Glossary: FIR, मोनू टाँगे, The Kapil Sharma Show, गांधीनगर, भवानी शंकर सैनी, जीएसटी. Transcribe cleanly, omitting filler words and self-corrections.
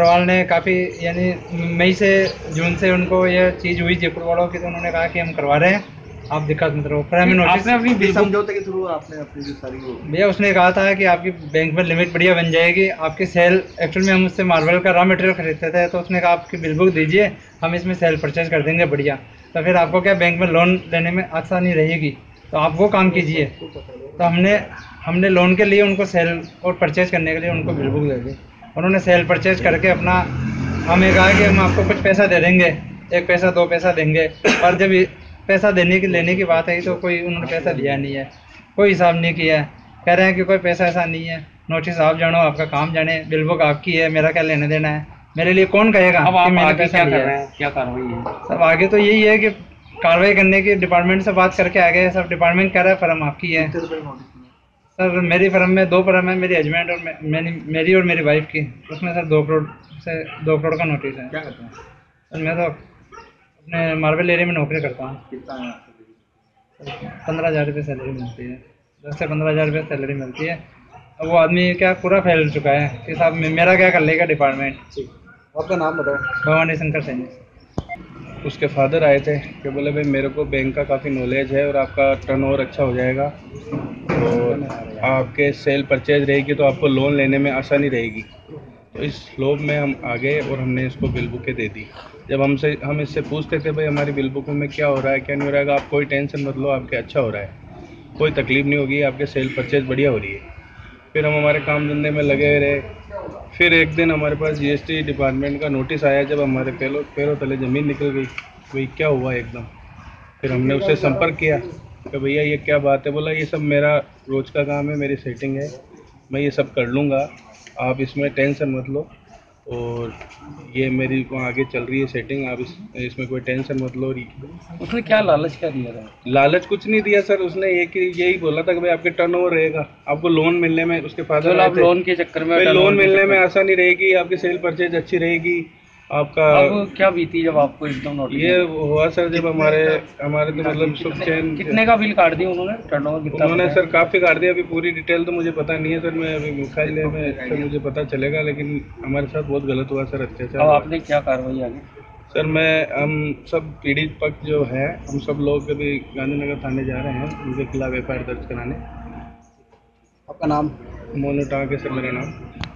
अग्रवाल ने काफ़ी यानी मई से जून से उनको यह चीज़ हुई जयपुर वालों की, तो उन्होंने कहा कि हम करवा रहे हैं, आप दिक्कत मत रहो। प्राइम मिनिस्टर अपनी समझौते के थ्रू आपने अपनी जो सारी भैया उसने कहा था कि आपकी बैंक में लिमिट बढ़िया बन जाएगी, आपकी सेल एक्चुअल में हम उससे मार्बल का रॉ मटेरियल खरीदते थे, तो उसने कहा आपकी बिल बुक दीजिए, हम इसमें सेल परचेज कर देंगे बढ़िया, तो फिर आपको क्या बैंक में लोन लेने में आसानी रहेगी, तो आप वो काम कीजिए। तो हमने लोन के लिए उनको सेल और परचेज करने के लिए उनको बिल बुक दे दी, उन्होंने सेल परचेज करके अपना हमें कहा कि हम आपको कुछ पैसा दे देंगे, 1 पैसा 2 पैसा देंगे, पर जब पैसा लेने की बात आई तो कोई उन्होंने पैसा दिया नहीं है, कोई हिसाब नहीं किया है। कह रहे हैं कि कोई पैसा ऐसा नहीं है, नोटिस आप जानो, आपका काम जाने, बिल बुक आपकी है, मेरा क्या लेने देना है, मेरे लिए कौन कहेगा। अब आप आगे क्या कर रहे हैं, क्या कार्रवाई है? सब आगे तो यही है कि कार्रवाई करने की डिपार्टमेंट से बात करके आ गए, सब डिपार्टमेंट कह रहा है फर्म आपकी है। सर मेरी फर्म में 2 फर्म है, मेरी हस्बैंड और मेरी और मेरी वाइफ की, उसमें सर 2 करोड़ का नोटिस है। क्या करते हैं सर? मैं तो अपने मार्बल एरिया में नौकरी करता हूँ। 15,000 रुपये सैलरी मिलती है, 10 से 15,000 रुपये सैलरी मिलती है। अब वो आदमी क्या पूरा फैल चुका है कि साहब मेरा क्या कर लेगा डिपार्टमेंट। आपका नाम बताओ? भवानी शंकर सैनी। उसके फादर आए थे कि बोले भाई मेरे को बैंक का काफ़ी नॉलेज है और आपका टर्नओवर अच्छा हो जाएगा और आपके सेल परचेज रहेगी तो आपको लोन लेने में आसानी रहेगी। तो इस लोभ में हम आ गए और हमने इसको बिल बुकें दे दी। जब हम इससे पूछते थे भाई हमारी बिल बुकों में क्या हो रहा है क्या नहीं हो रहा है, आप कोई टेंशन मत लो, आपके अच्छा हो रहा है, कोई तकलीफ नहीं होगी, आपके सेल परचेज बढ़िया हो रही है। फिर हम हमारे काम धंधे में लगे रहे। फिर एक दिन हमारे पास जीएसटी डिपार्टमेंट का नोटिस आया, जब हमारे पैरों तले ज़मीन निकल गई, भाई क्या हुआ एकदम। फिर हमने उससे संपर्क किया कि भैया ये क्या बात है, बोला ये सब मेरा रोज का काम है, मेरी सेटिंग है, मैं ये सब कर लूँगा, आप इसमें टेंशन मत लो और ये मेरी आगे चल रही है सेटिंग, आप इसमें कोई टेंशन मत लो। उसने क्या लालच क्या दिया था? लालच कुछ नहीं दिया सर, उसने यही बोला था कि भाई आपके टर्नओवर रहेगा, आपको लोन मिलने में, उसके फादर तो आप लोन के चक्कर में लोन मिलने में आसानी रहेगी, आपकी सेल परचेज अच्छी रहेगी। आपका आप क्या बीती जब आपको एकदम नोटिस ये हुआ सर? जब हमारे तो मतलब सुख चैन। कितने का बिल काट दिया उन्होंने? टर्नओवर कितना? उन्होंने सर काफ़ी काट दिया, अभी पूरी डिटेल तो मुझे पता नहीं है सर, मैं अभी मुख्यालय में मुझे पता चलेगा, लेकिन हमारे साथ बहुत गलत हुआ सर। अच्छे सर, आपने क्या कार्रवाई आगे? सर हम सब पीड़ित पक्ष जो है, हम सब लोग अभी गांधीनगर थाने जा रहे हैं उनके खिलाफ FIR दर्ज कराने। आपका नाम? मोनू टाँगे सर मेरा नाम।